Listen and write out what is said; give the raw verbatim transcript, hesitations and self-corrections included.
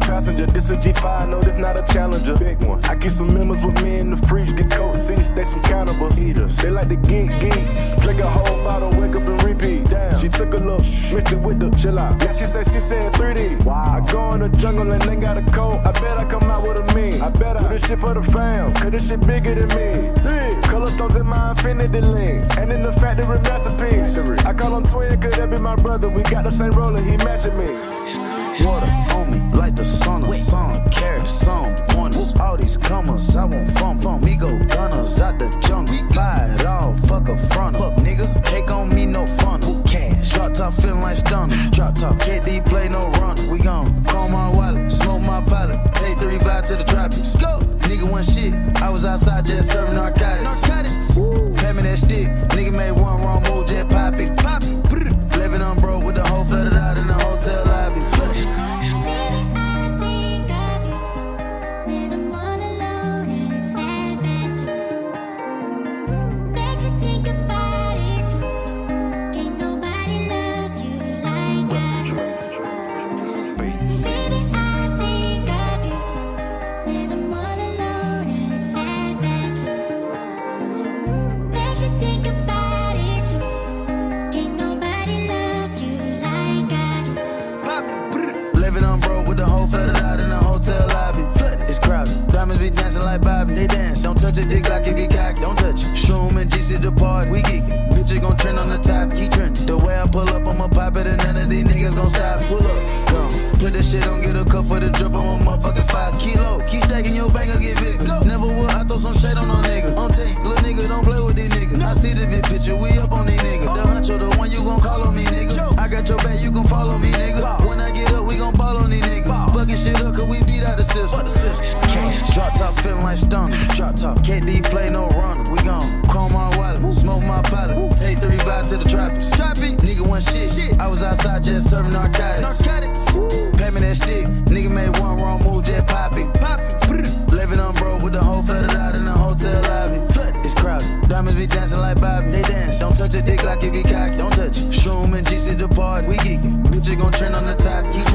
Passenger, this a G five, no, this not a Challenger. Big one. I keep some members with me in the fridge, get cold seats, they some cannibals. Eaters. They like to geek geek. Drink a whole bottle, wake up and repeat. Damn. She took a look, mixed it with the chill out. Yeah, she said she said three D. Wow. I go in the jungle and ain't got a coat. I bet I come out with a mean. I bet I do this shit for the fam, cause this shit bigger than me. Yeah. Color stones in my infinity lane, and in the factory masterpiece. I call him twin, cause that be my brother. We got the same roller, he matching me. Water on me like the sun of sun, carrot, sun, pointers. All these comers, I want fun, fun. Me go gunners out the jungle. Buy it all, fuck a front of. Fuck nigga, take on me no fun. Who cash? Drop top, feeling like stunner. Drop top, K D play no run. We gon' call my wallet, smoke my pilot. Take three vibe to the tropics. Go! Nigga one shit, I was outside just serving narcotics. Narcotics! Woo. Hand me that stick, nigga made one wrong move, just pop it. Pop it! Living on broke with the whole flooded out in the hotel lobby. Touch a dick like it get cocky. Don't touch it. Shroom and G C the party. We geekin'. Bitches gon' trend on the top. He trendin'. The way I pull up, I'ma pop it and none of these niggas gon' stop. Pull up. Go. Put that shit on, get a cup for the drip. I'm a motherfuckin' five. Kilo. Keep stacking your bank, I'll get bigger. Go. Never will I throw some shade on no nigga. On tape. Little nigga, don't play with these niggas. No. I see the big picture. We up on these niggas. The huncho, the one you gon' call on me, nigga. Yo. I got your back, you gon' follow me, nigga. Wow. When I get up, we gon' ball on these niggas. Wow. Fuckin' shit up, cause we beat out the system. Fuck the system. Cash. Drop top, feelin' like stunner. Drop top. K D play no runner, we gon' chrome my wallet, smoke my pilot, take three vibe to the tropics. Tropic, nigga one shit, shit. I was outside just serving narcotics. Narcotics. Woo. Pay me that stick, nigga made one wrong move, just pop it. Pop it. Living on broke with the whole flooded out in the hotel lobby. Flood is crowded, diamonds be dancing like Bobby. They dance, don't touch a dick like it be cocky. Don't touch it. Shroom and G C the party, we geekin'. Bitches gon' trend on the top. He